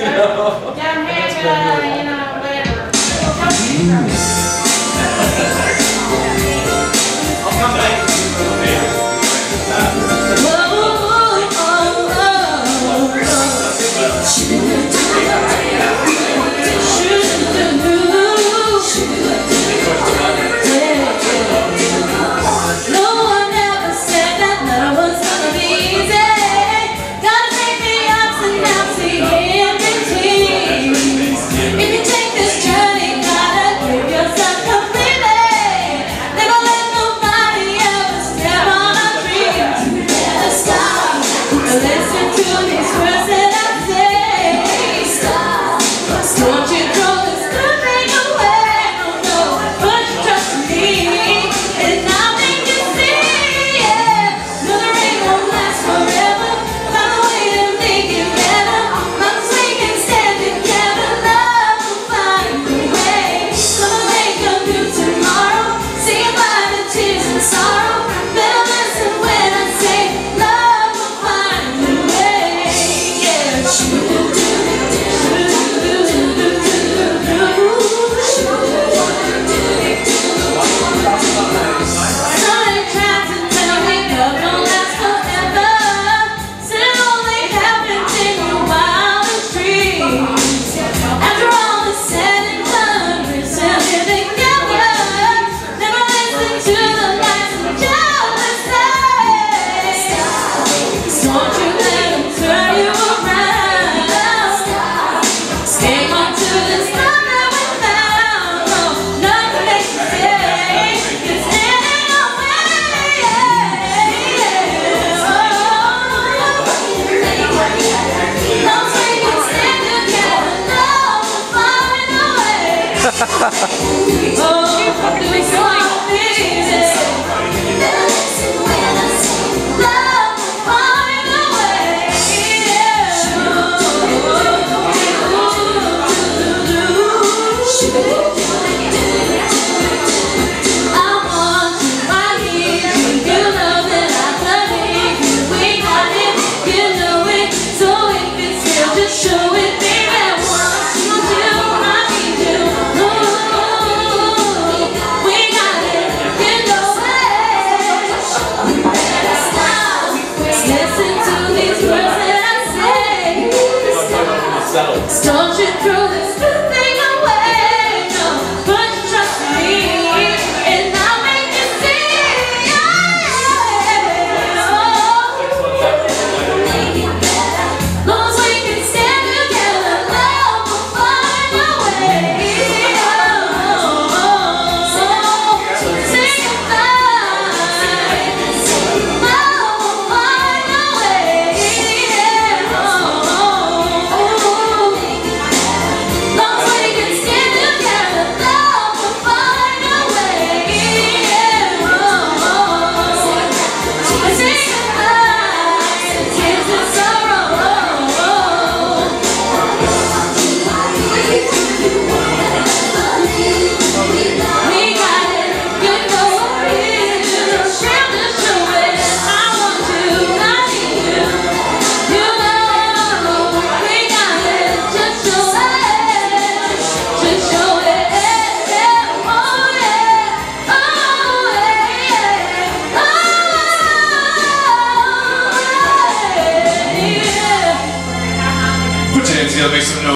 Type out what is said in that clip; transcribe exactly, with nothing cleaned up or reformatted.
Down here, you know, whatever. I'll come back. Don't you throw this good thing away, no, but you trust me, and I'll make you see, yeah, we'll make it better, long as we can stand together, love will find a way, oh, oh, oh, sing a fine, love will find a way, yeah, oh, make some noise.